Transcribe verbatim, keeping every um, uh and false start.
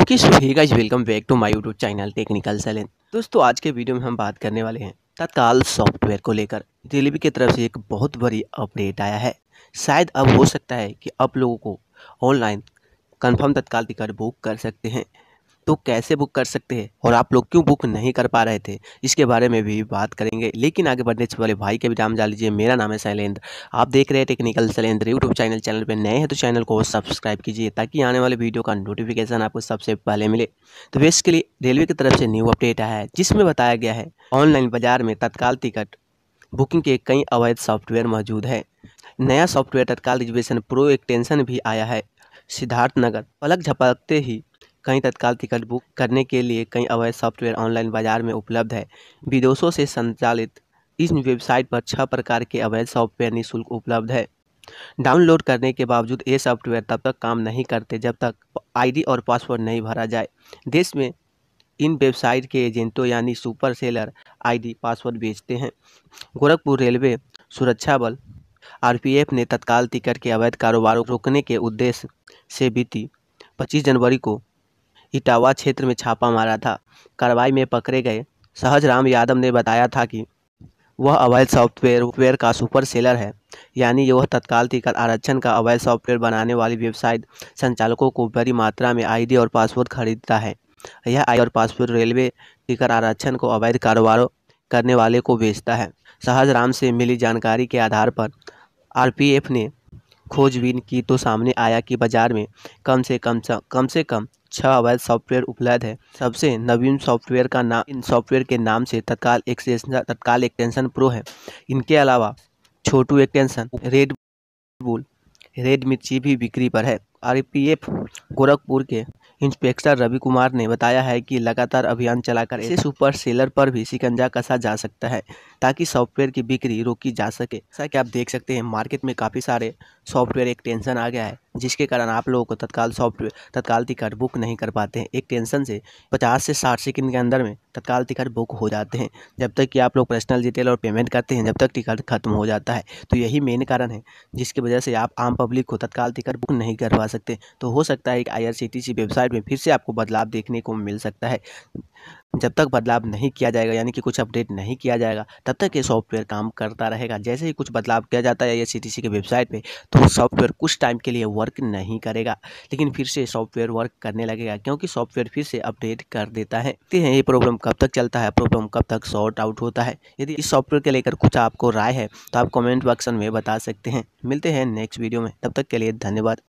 Okay so hey guys, welcome back to my YouTube channel technical Shailendra. दोस्तों आज के video में हम बात करने वाले हैं तत्काल सॉफ्टवेयर को लेकर। रेलवे की तरफ से एक बहुत बड़ी अपडेट आया है। शायद अब हो सकता है कि आप लोगों को online confirm Tatkal ticket book कर सकते हैं। तो कैसे बुक कर सकते हैं और आप लोग क्यों बुक नहीं कर पा रहे थे, इसके बारे में भी बात करेंगे। लेकिन आगे बढ़ने से पहले भाई के भी नाम जान लीजिए। मेरा नाम है शैलेंद्र, आप देख रहे हैं technical Shailendra YouTube channel. Channel पे नए हैं तो चैनल को सब्सक्राइब कीजिए ताकि आने वाले वीडियो का नोटिफिकेशन आपको सबसे पहले मिले। तो बेसिकली रेलवे की तरफ से न्यू अपडेट आया है जिसमें बताया गया है ऑनलाइन बाजार में तत्काल टिकट बुकिंग के कई अवैध सॉफ्टवेयर मौजूद है। नया सॉफ्टवेयर तत्काल रिजर्वेशन प्रो एक्सटेंशन भी आया है। सिद्धार्थनगर पलक झपकते ही कई तत्काल टिकट बुक करने के लिए कई अवैध सॉफ्टवेयर ऑनलाइन बाजार में उपलब्ध है। विदेशों से संचालित इस वेबसाइट पर छह प्रकार के अवैध सॉफ्टवेयर निःशुल्क उपलब्ध है। डाउनलोड करने के बावजूद ये सॉफ्टवेयर तब तक काम नहीं करते जब तक आईडी और पासवर्ड नहीं भरा जाए। देश में इन वेबसाइट के एजेंटों यानी सुपर सेलर आईडी पासवर्ड बेचते हैं। गोरखपुर रेलवे सुरक्षा बल आरपीएफ ने तत्काल टिकट के अवैध कारोबार को रोकने के उद्देश्य से बीती पच्चीस जनवरी को इटावा क्षेत्र में छापा मारा था। कार्रवाई में पकड़े गए सहजराम यादव ने बताया था कि वह अवैध सॉफ्टवेयर का सुपर सेलर है, यानी वह तत्काल टिकट आरक्षण का अवैध सॉफ्टवेयर बनाने वाली वेबसाइट संचालकों को बड़ी मात्रा में आईडी और पासवर्ड खरीदता है। यह आईडी और पासवर्ड रेलवे टिकट आरक्षण को अवैध कारोबार करने वाले को बेचता है। सहजराम से मिली जानकारी के आधार पर आरपीएफ ने खोजबीन की तो सामने आया कि बाजार में कम से कम कम से कम छह अवैध सॉफ्टवेयर उपलब्ध है। सबसे नवीन सॉफ्टवेयर का नाम इन सॉफ्टवेयर के नाम से तत्काल एक्सटेंशन तत्काल एक्सटेंशन प्रो है। इनके अलावा Chhotu extension, Red Bull, red Mirchi भी बिक्री पर है। आरपीएफ गोरखपुर के इंस्पेक्टर रवि कुमार ने बताया है कि लगातार अभियान चलाकर ऐसे सुपर सेलर पर भी शिकंजा कसा जा सकता है ताकि सॉफ्टवेयर की बिक्री रोकी जा सके। जैसा कि आप देख सकते हैं मार्केट में काफ़ी सारे सॉफ्टवेयर एक टेंशन आ गया है जिसके कारण आप लोगों को तत्काल सॉफ्टवेयर तत्काल टिकट बुक नहीं कर पाते हैं। एक टेंशन से पचास से साठ सेकंड के अंदर में तत्काल टिकट बुक हो जाते हैं। जब तक कि आप लोग पर्सनल डिटेल और पेमेंट करते हैं जब तक टिकट खत्म हो जाता है। तो यही मेन कारण है जिसकी वजह से आप आम पब्लिक को तत्काल टिकट बुक नहीं करवा सकते। तो हो सकता है कि आईआरसीटीसी वेबसाइट में फिर से आपको बदलाव देखने को मिल सकता है। जब तक बदलाव नहीं किया जाएगा यानी कि कुछ अपडेट नहीं किया जाएगा तब तक ये सॉफ्टवेयर काम करता रहेगा। जैसे ही कुछ बदलाव किया जाता है आईआरसीटीसी के वेबसाइट पे तो सॉफ्टवेयर कुछ टाइम के लिए वर्क नहीं करेगा, लेकिन फिर से सॉफ्टवेयर वर्क करने लगेगा क्योंकि सॉफ्टवेयर फिर से अपडेट कर देता है। देखते हैं ये प्रॉब्लम कब तक चलता है, प्रॉब्लम कब तक सॉर्ट आउट होता है। यदि इस सॉफ्टवेयर के लेकर कुछ आपको राय है तो आप कॉमेंट बॉक्स में बता सकते हैं। मिलते हैं नेक्स्ट वीडियो में, तब तक के लिए धन्यवाद।